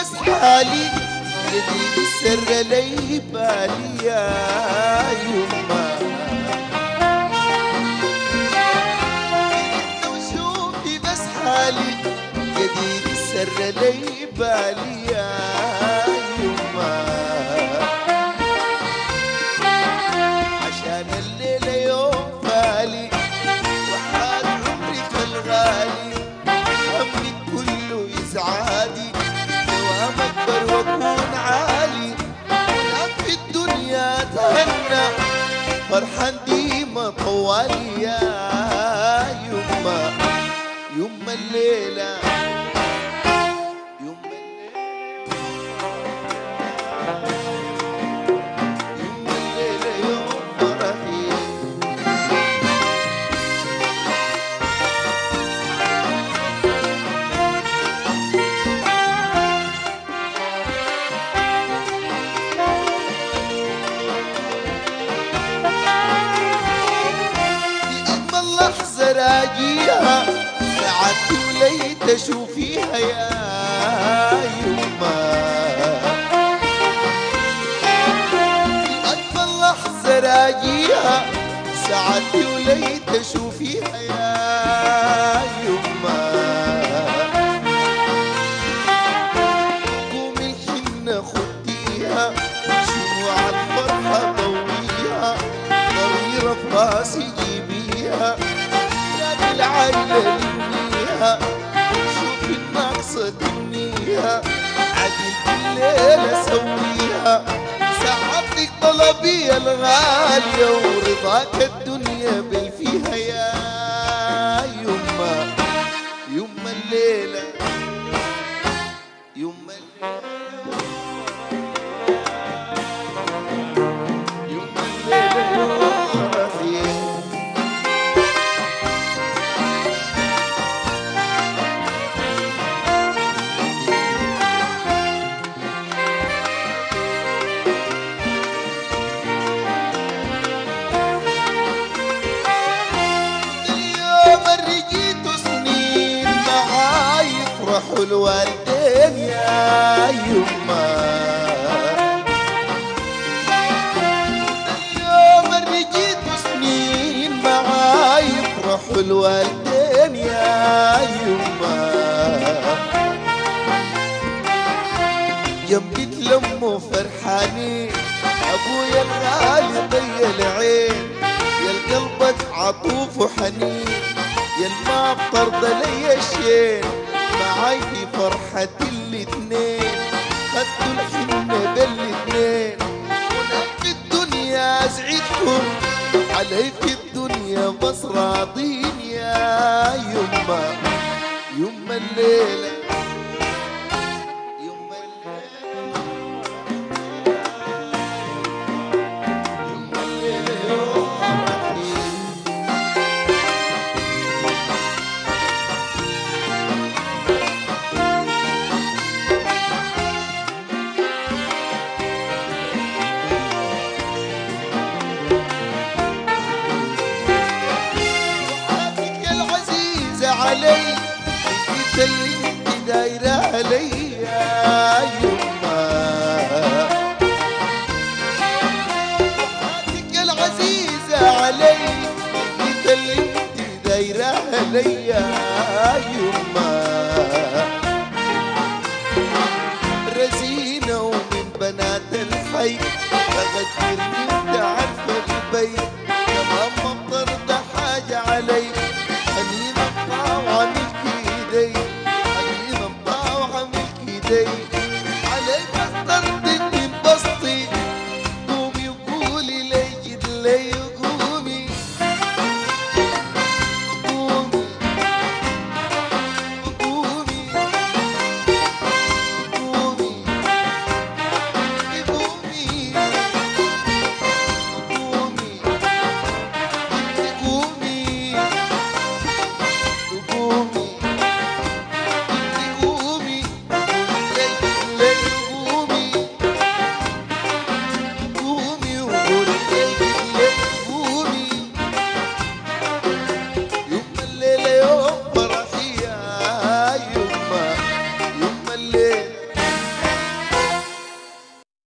بس حالي جديد السر لي بالي يا يما وشوفي بس حالي جديد السر لي بالي يا يما عشان الليلة يوم فالي وحال عمرك الغالي همي كله يزعادي دوام اكبر واكون عالي ولك في الدنيا تهنى فرحان ديما طوالي يا يما يما الليلة راجيها ساعتي وليت اشوفيها يا يما في اجمل لحظه راجيها ساعتي وليت اشوفيها يا يما قومي الحنه خديها شموع الفرحه ضويها ضويره في راسي جيبيها العيلة لمنيها شوفي الناقصة تمنيها عديت الليلة سويها سعادتك طلبي يا الغالية ورضاك الدنيا بل فيها يا يما يما الليلة يما الليلة الوالدين يا يما اليوم اللي جيتوا سنين معاي يفرحوا الوالدين يا يما جنبي تلموا فرحانين ابويا الغالي طي العين يا القلب عطوف وحنين يا الما بطرد لي الشين معاي في فرحة الاتنين خدتوا الحنة بالاتنين هناك في الدنيا اسعدكم علي في الدنيا بس راضين يا يما يما الليلة يما الليلة يما الليلة اللي انت دايره علي يا يما وحاتك العزيزه علي انت اللي انت دايره علي يا يما رزينه ومن بنات الحي بغدرني